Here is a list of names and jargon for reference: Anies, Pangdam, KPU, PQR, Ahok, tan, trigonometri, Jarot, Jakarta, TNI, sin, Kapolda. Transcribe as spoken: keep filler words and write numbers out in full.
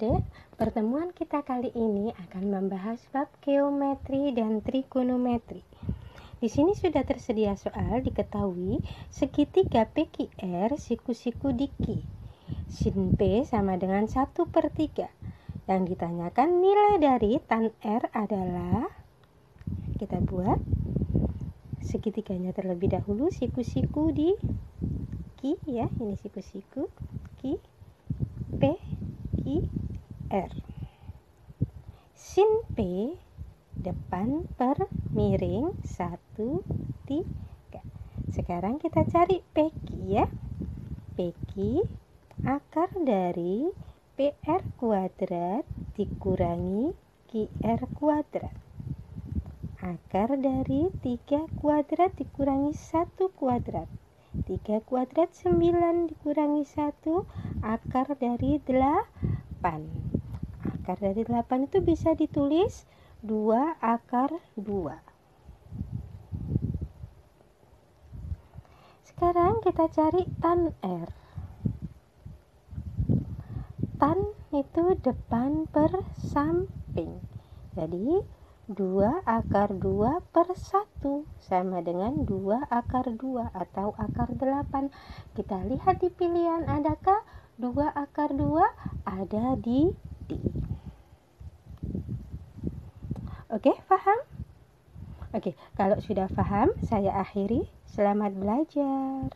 Adik-adik, pertemuan kita kali ini akan membahas bab geometri dan trigonometri. Di sini sudah tersedia soal diketahui segitiga P Q R siku-siku diki. Sin P sama dengan satu per tiga. Yang ditanyakan nilai dari tan R adalah, kita buat segitiganya terlebih dahulu, siku-siku di ki ya, ini siku-siku ki P Q R. Sin P depan per miring satu tiga. Sekarang kita cari P Q ya. P Q akar dari P R kuadrat dikurangi Q R kuadrat. Akar dari tiga kuadrat dikurangi satu kuadrat. tiga kuadrat sembilan dikurangi satu, akar dari delapan. Akar dari delapan itu bisa ditulis dua akar dua. Sekarang kita cari tan R. Tan itu depan per samping. Jadi dua akar dua per satu sama dengan dua akar dua atau akar delapan. Kita lihat di pilihan, adakah dua akar dua ada di D? Oke, paham? Oke, kalau sudah paham, saya akhiri. Selamat belajar.